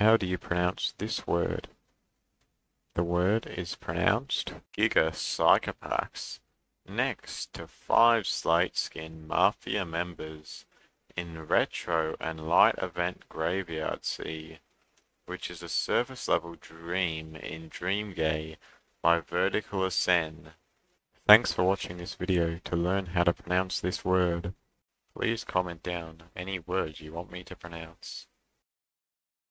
How do you pronounce this word? The word is pronounced Giga Psycherpax. Next to 5 Slate Skin Mafia members in Retro and Light Event Graveyard Sea, which is a surface level dream in Dream Game by Vertical Ascen. Thanks for watching this video. To learn how to pronounce this word, please comment down any word you want me to pronounce.